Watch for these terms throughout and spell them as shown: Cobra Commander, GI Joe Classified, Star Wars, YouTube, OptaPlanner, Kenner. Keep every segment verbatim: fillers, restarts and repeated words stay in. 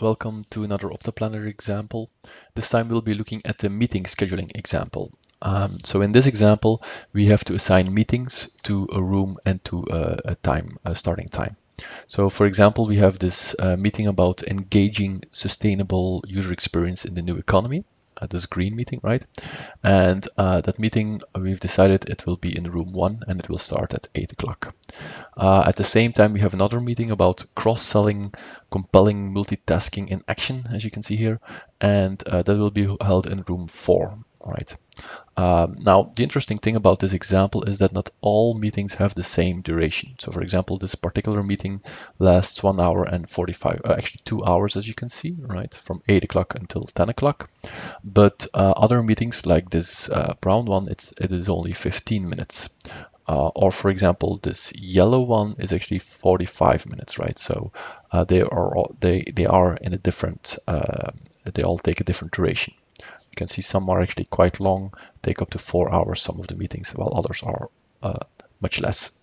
Welcome to another OptaPlanner example. This time we'll be looking at the meeting scheduling example. Um, so in this example, we have to assign meetings to a room and to a, a time, a starting time. So for example, we have this uh, meeting about engaging sustainable user experience in the new economy, uh, this green meeting, right? And uh, that meeting, we've decided it will be in room one and it will start at eight o'clock. Uh, at the same time, we have another meeting about cross-selling, compelling multitasking in action, as you can see here, and uh, that will be held in room four. All right. Um, now, the interesting thing about this example is that not all meetings have the same duration. So, for example, this particular meeting lasts one hour and forty-five, uh, actually two hours, as you can see, right, from eight o'clock until ten o'clock. But uh, other meetings, like this uh, brown one, it's it is only fifteen minutes. Uh, or, for example, this yellow one is actually forty-five minutes, right? So uh, they are all, they they are in a different. Uh, they all take a different duration. You can see some are actually quite long, take up to four hours, some of the meetings, while others are uh, much less.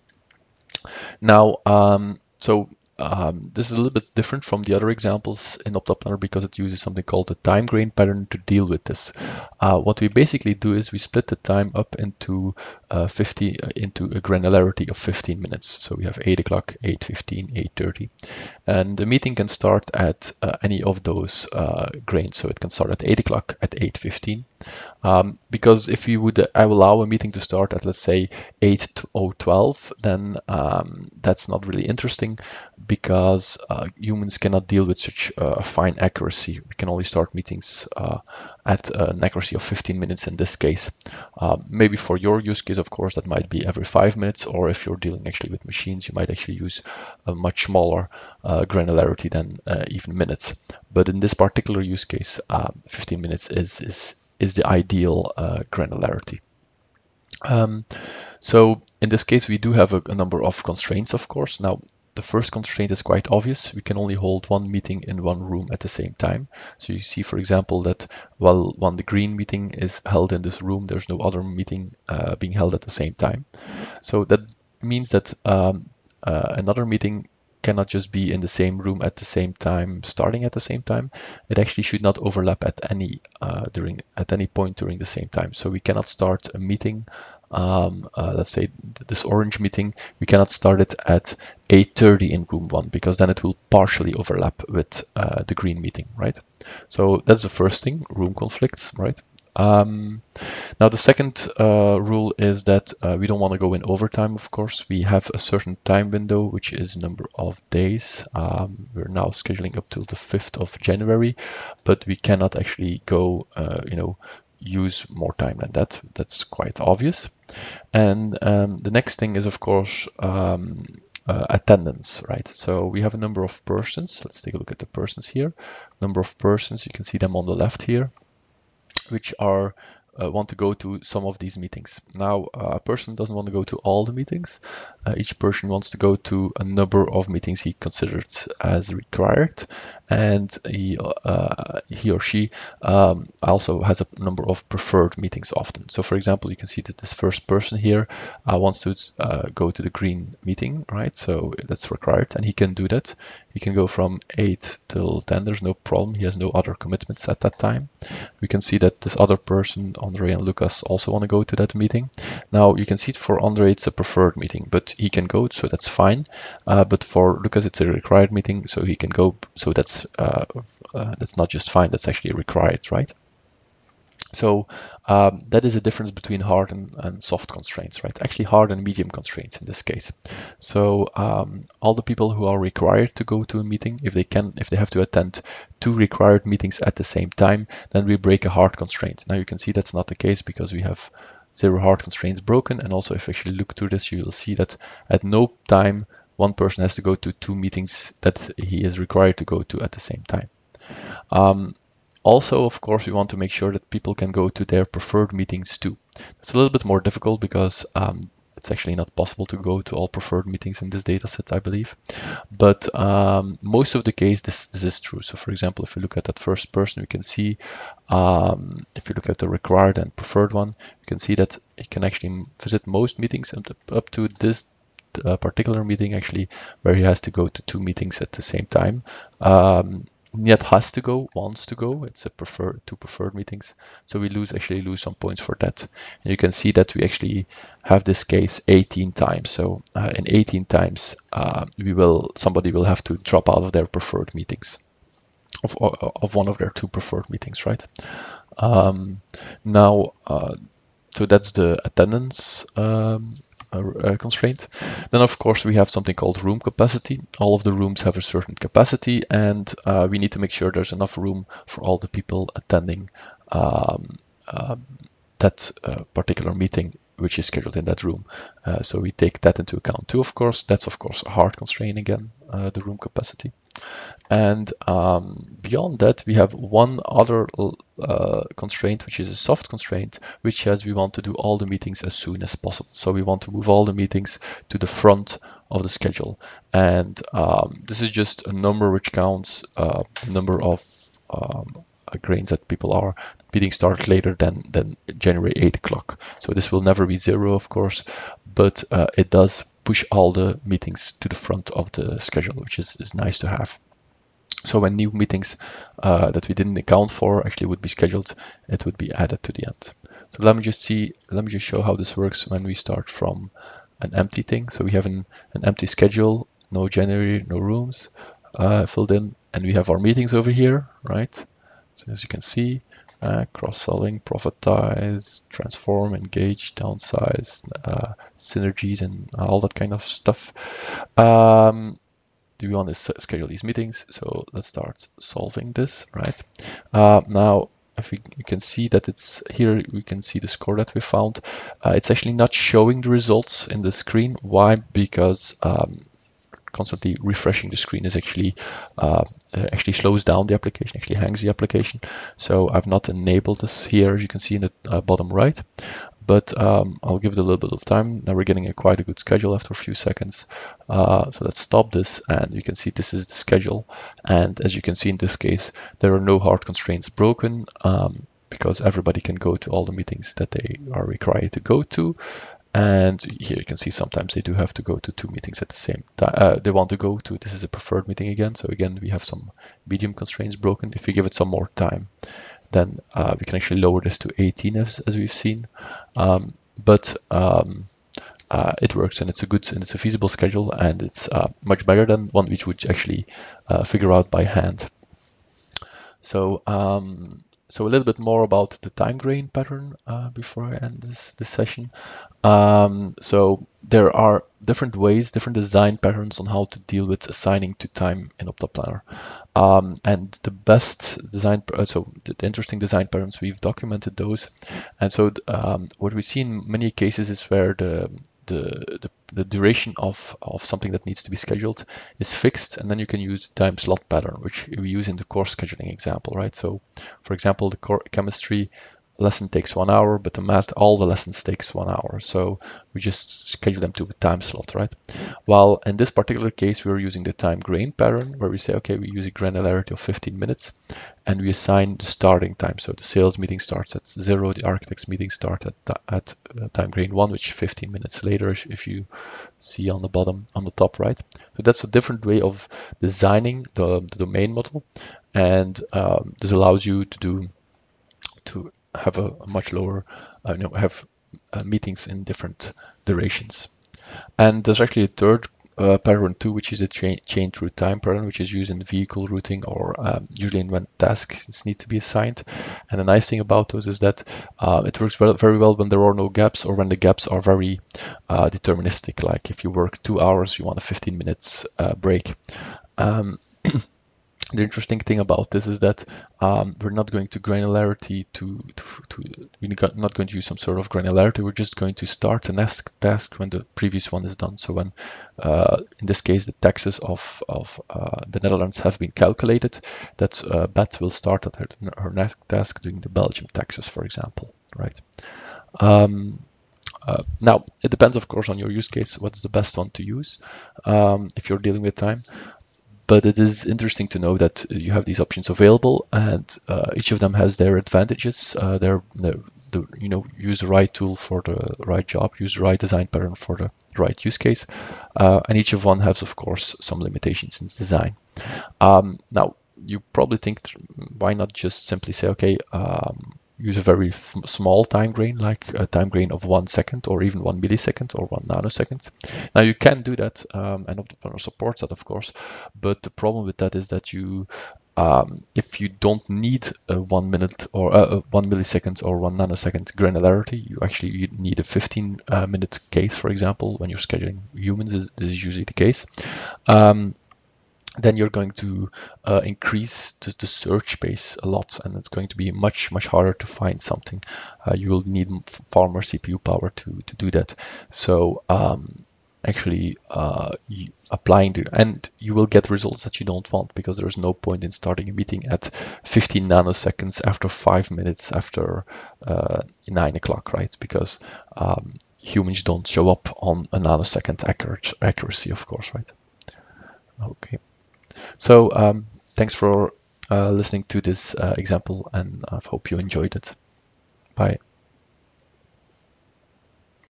Now, um, so um, this is a little bit different from the other examples in OptaPlanner because it uses something called the time grain pattern to deal with this. Uh, what we basically do is we split the time up into uh, fifty uh, into a granularity of fifteen minutes. So we have eight o'clock, eight fifteen, eight thirty, and the meeting can start at uh, any of those uh, grains. So it can start at eight o'clock, at eight fifteen, um, because if we would allow a meeting to start at, let's say, eight twelve, then um, that's not really interesting because uh, humans cannot deal with such a uh, fine accuracy. We can only start meetings uh, at uh, an accuracy of fifteen minutes in this case. Um, maybe for your use case, of course, that might be every five minutes, or if you're dealing actually with machines, you might actually use a much smaller uh, granularity than uh, even minutes. But in this particular use case, uh, fifteen minutes is, is, is the ideal uh, granularity. Um, so in this case, we do have a, a number of constraints, of course. Now, the first constraint is quite obvious. We can only hold one meeting in one room at the same time. So you see, for example, that while one the green meeting is held in this room, there's no other meeting uh, being held at the same time. So that means that um, uh, another meeting cannot just be in the same room at the same time, starting at the same time. It actually should not overlap at any uh, during at any point during the same time. So we cannot start a meeting. Um, uh, let's say this orange meeting, we cannot start it at eight thirty in room one because then it will partially overlap with uh, the green meeting, right? So that's the first thing, room conflicts, right? Um, now the second uh, rule is that uh, we don't want to go in overtime, of course. We have a certain time window, which is number of days. Um, we're now scheduling up till the fifth of January, but we cannot actually go, uh, you know, use more time than that. That's quite obvious. And um, the next thing is, of course, um, uh, attendance, right? So we have a number of persons. Let's take a look at the persons here. Number of persons, you can see them on the left here, which are uh, want to go to some of these meetings. Now, uh, a person doesn't want to go to all the meetings. Uh, each person wants to go to a number of meetings he considered as required, and he, uh, he or she um, also has a number of preferred meetings often. So, for example, you can see that this first person here uh, wants to uh, go to the green meeting, right? So that's required, and he can do that. He can go from eight till ten. There's no problem. He has no other commitments at that time. We can see that this other person, Andre and Lucas, also want to go to that meeting. Now, you can see it for Andre, it's a preferred meeting, but he can go, so that's fine. Uh, but for Lucas, it's a required meeting, so he can go. So that's uh, uh, that's not just fine, that's actually required, right? So um, that is a difference between hard and, and soft constraints, right? Actually hard and medium constraints in this case. So um, all the people who are required to go to a meeting, if they can, if they have to attend two required meetings at the same time, then we break a hard constraint. Now you can see that's not the case because we have zero hard constraints broken. And also if you actually look through this, you will see that at no time one person has to go to two meetings that he is required to go to at the same time. Um, Also, of course, we want to make sure that people can go to their preferred meetings too. It's a little bit more difficult because um, it's actually not possible to go to all preferred meetings in this data set, I believe. But um, most of the case, this, this is true. So, for example, if you look at that first person, we can see, um, if you look at the required and preferred one, you can see that you can actually visit most meetings up to this uh, particular meeting, actually, where he has to go to two meetings at the same time. Um, that has to go, wants to go. It's a preferred, two preferred meetings. So we lose actually lose some points for that. And you can see that we actually have this case eighteen times. So uh, in eighteen times, uh, we will somebody will have to drop out of their preferred meetings, of, of one of their two preferred meetings, right? Um, now, uh, so that's the attendance um, A constraint. Then of course we have something called room capacity. All of the rooms have a certain capacity, and uh, we need to make sure there's enough room for all the people attending um, um, that uh, particular meeting which is scheduled in that room. Uh, so we take that into account too, of course. That's of course a hard constraint again, uh, the room capacity. And um, beyond that, we have one other uh, constraint, which is a soft constraint, which says we want to do all the meetings as soon as possible. So we want to move all the meetings to the front of the schedule. And um, this is just a number which counts uh, the number of um, grains that people are. Meetings start later than, than January eight o'clock. So this will never be zero, of course, but uh, it does push all the meetings to the front of the schedule, which is, is nice to have. So when new meetings uh, that we didn't account for actually would be scheduled, it would be added to the end. So let me just see, let me just show how this works when we start from an empty thing. So we have an, an empty schedule, no January, no rooms uh, filled in, and we have our meetings over here, right? So as you can see, uh, cross-selling, profitize, transform, engage, downsize, uh, synergies, and all that kind of stuff. Um, do we want to schedule these meetings? So let's start solving this, right? Uh, now, if we, we can see that it's here, we can see the score that we found. Uh, it's actually not showing the results in the screen. Why? Because um, constantly refreshing the screen is actually uh, actually slows down the application, actually hangs the application. So I've not enabled this here, as you can see in the uh, bottom right, but um, I'll give it a little bit of time. Now we're getting a quite a good schedule after a few seconds. Uh, so let's stop this, and you can see this is the schedule. And as you can see in this case, there are no hard constraints broken um, because everybody can go to all the meetings that they are required to go to. And here you can see sometimes they do have to go to two meetings at the same time. Uh, they want to go to, this is a preferred meeting again. So again, we have some medium constraints broken. If we give it some more time, then uh, we can actually lower this to eighteen as, as we've seen. Um, but um, uh, it works, and it's a good, and it's a feasible schedule, and it's uh, much better than one which would actually uh, figure out by hand. So, um, So a little bit more about the time grain pattern uh, before I end this, this session. Um, so there are different ways, different design patterns on how to deal with assigning to time in OptaPlanner. Um, and the best design, so the interesting design patterns, we've documented those. And so um, what we see in many cases is where the The, the, the duration of, of something that needs to be scheduled is fixed, and then you can use the time slot pattern, which we use in the course scheduling example, right? So, for example, the core chemistry lesson takes one hour, but the math, all the lessons takes one hour. So we just schedule them to a time slot, right? While in this particular case, we're using the time grain pattern, where we say, okay, we use a granularity of fifteen minutes, and we assign the starting time. So the sales meeting starts at zero, the architects meeting starts at, at time grain one, which fifteen minutes later, if you see on the bottom, on the top right. So that's a different way of designing the, the domain model. And um, this allows you to do, to have a, a much lower, uh, you know, have uh, meetings in different durations. And there's actually a third uh, pattern too, which is a chain, chain through time pattern, which is used in vehicle routing or um, usually in when tasks need to be assigned. And the nice thing about those is that uh, it works well, very well when there are no gaps, or when the gaps are very uh, deterministic. Like if you work two hours, you want a fifteen minutes uh, break. Um, The interesting thing about this is that um, we're not going to granularity to, to, to we're not going to use some sort of granularity. We're just going to start the next task when the previous one is done. So when, uh, in this case, the taxes of, of uh, the Netherlands have been calculated, that uh, Beth will start at her, her next task doing the Belgium taxes, for example, right? Um, Uh, now, it depends, of course, on your use case, what's the best one to use um, if you're dealing with time. But it is interesting to know that you have these options available, and uh, each of them has their advantages. Uh, their, their, the, you know, use the right tool for the right job, use the right design pattern for the right use case. Uh, and each of one has, of course, some limitations in its design. Um, now, you probably think, why not just simply say, okay, um, use a very small time grain, like a time grain of one second or even one millisecond or one nanosecond. Now you can do that, um, and OptaPlanner supports that, of course, but the problem with that is that you, um, if you don't need a one minute or uh, one millisecond or one nanosecond granularity, you actually need a fifteen uh, minute case, for example, when you're scheduling humans, is, this is usually the case. Um, then you're going to uh, increase the, the search space a lot, and it's going to be much, much harder to find something. Uh, you will need far more C P U power to, to do that. So um, actually uh, applying the, and you will get results that you don't want, because there's no point in starting a meeting at fifteen nanoseconds after five minutes after uh, nine o'clock, right? Because um, humans don't show up on a nanosecond accurate, accuracy, of course, right? Okay. So um, thanks for uh, listening to this uh, example, and I hope you enjoyed it. Bye.